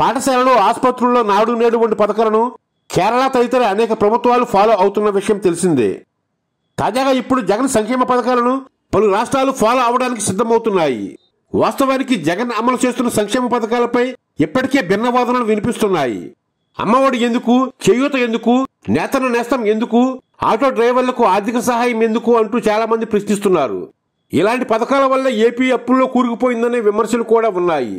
పాఠశాలలో, ఆసుపత్రుల్లో నాడు నేడు వంటి పథకాలను కేరళ తదితర అనేక ప్రభుత్వాలు ఫాలో అవుతున్న విషయం తెలిసిందే. తాజాగా ఇప్పుడు జగన్ సంక్షేమ పథకాలను పలు రాష్ట్రాలు ఫాలో అవడానికి సిద్ధమవుతున్నాయి. వాస్తవానికి జగన్ అమలు చేస్తున్న సంక్షేమ పథకాలపై ఇప్పటికే భిన్న వాదనలు వినిపిస్తున్నాయి. అమ్మఒడి ఎందుకు, చేయూత ఎందుకు, నేతను నేస్తం ఎందుకు, ఆటో డ్రైవర్లకు ఆర్థిక సహాయం ఎందుకు అంటూ చాలా మంది ప్రశ్నిస్తున్నారు. ఇలాంటి పథకాల వల్ల ఏపీ అప్పుల్లో కూరుకుపోయిందనే విమర్శలు కూడా ఉన్నాయి.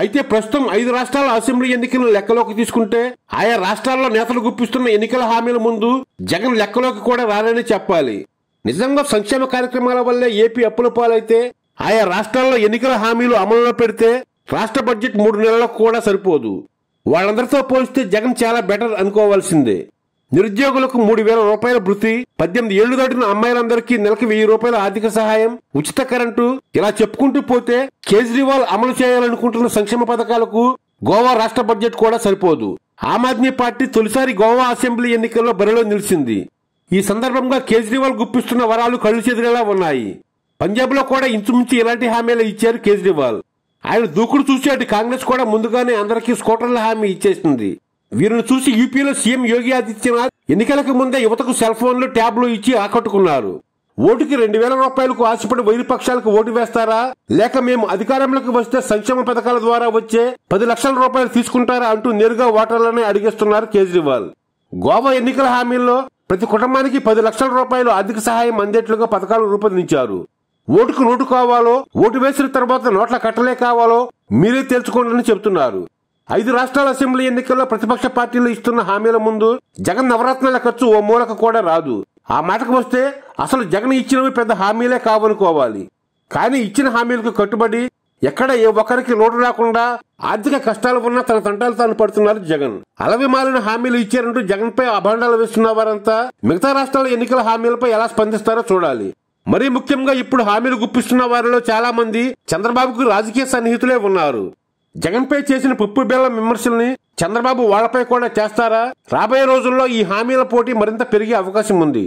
అయితే ప్రస్తుతం 5 రాష్ట్రాల అసెంబ్లీ ఎన్నికలను లెక్కలోకి తీసుకుంటే ఆయా రాష్ట్రాల్లో నేతలు గుప్పిస్తున్న ఎన్నికల హామీల ముందు జగన్ లెక్కలోకి కూడా రారని చెప్పాలి. నిజంగా సంక్షేమ కార్యక్రమాల వల్లే ఏపీ అప్పుల పాలైతే ఆయా రాష్ట్రాల్లో ఎన్నికల హామీలు అమలులో పెడితే రాష్ట్ర బడ్జెట్ 3 నెలలకు కూడా సరిపోదు. వాళ్ళందరితో పోలిస్తే జగన్ చాలా బెటర్ అనుకోవాల్సిందే. నిరుద్యోగులకు 3000 రూపాయల భృతి, 18 ఏళ్లు దాటిన అమ్మాయిలందరికీ నెలకు 1000 రూపాయల ఆర్థిక సహాయం, ఉచిత కరెంటు, ఇలా చెప్పుకుంటూ పోతే కేజ్రీవాల్ అమలు చేయాలనుకుంటున్న సంక్షేమ పథకాలకు గోవా రాష్ట్ర బడ్జెట్ కూడా సరిపోదు. ఆమ్ ఆద్మీ పార్టీ తొలిసారి గోవా అసెంబ్లీ ఎన్నికల్లో బరిలో నిలిచింది. ఈ సందర్భంగా కేజ్రీవాల్ గుప్పిస్తున్న వరాలు కళ్ళు చెదిరేలా ఉన్నాయి. పంజాబ్ లో కూడా ఇంచుమించు ఇలాంటి హామీలు ఇచ్చారు కేజ్రీవాల్. ఆయన దూకుడు చూసి అటు కాంగ్రెస్ కూడా ముందుగానే అందరికీ స్కూటర్ల హామీ ఇచ్చేసింది. వీరిని చూసి యూపీలో సీఎం యోగి ఆదిత్యనాథ్ ఎన్నికలకు ముందే యువతకు సెల్ ఫోన్లు, ట్యాబ్లు ఇచ్చి ఆకట్టుకున్నారు. ఓటుకి 2000 రూపాయలకు ఆశపడి వైరుపక్షాలకు ఓటు వేస్తారా, లేక మేము అధికారంలోకి వస్తే సంక్షేమ పథకాల ద్వారా వచ్చే 10 లక్షల రూపాయలు తీసుకుంటారా అంటూ నేరుగా ఓటర్లనే అడిగేస్తున్నారు కేజ్రీవాల్. గోవా ఎన్నికల హామీల్లో ప్రతి కుటుంబానికి 10 లక్షల రూపాయలు ఆర్థిక సహాయం అందేట్లుగా పథకాలు రూపొందించారు. ఓటుకు నోటు కావాలో, ఓటు వేసిన తర్వాత నోట్ల కట్టలే కావాలో మీరే తేల్చుకోండి చెబుతున్నారు. 5 రాష్ట్రాల అసెంబ్లీ ఎన్నికల్లో ప్రతిపక్ష పార్టీలు ఇస్తున్న హామీల ముందు జగన్ నవరత్నాల ఖర్చు ఓ మూలకు కూడా రాదు. ఆ మాటకు వస్తే అసలు జగన్ ఇచ్చినవి పెద్ద హామీలే కావనుకోవాలి. కానీ ఇచ్చిన హామీలకు కట్టుబడి ఎక్కడ ఏ ఒక్కరికి లోటు రాకుండా ఆర్థిక కష్టాలు ఉన్న తన తంటాలు తాను పడుతున్నారు జగన్. అలవి మాలిన హామీలు ఇచ్చారంటూ జగన్ పై అభాండాలు వేస్తున్న వారంతా మిగతా రాష్ట్రాల ఎన్నికల హామీలపై ఎలా స్పందిస్తారో చూడాలి. మరీ ముఖ్యంగా ఇప్పుడు హామీలు గుప్పిస్తున్న వారిలో చాలా మంది చంద్రబాబుకు రాజకీయ సన్నిహితులే ఉన్నారు. జగన్పై చేసిన పప్పు బెల్లం విమర్శల్ని చంద్రబాబు వాళ్లపై కూడా చేస్తారా? రాబోయే రోజుల్లో ఈ హామీల పోటీ మరింత పెరిగే అవకాశం ఉంది.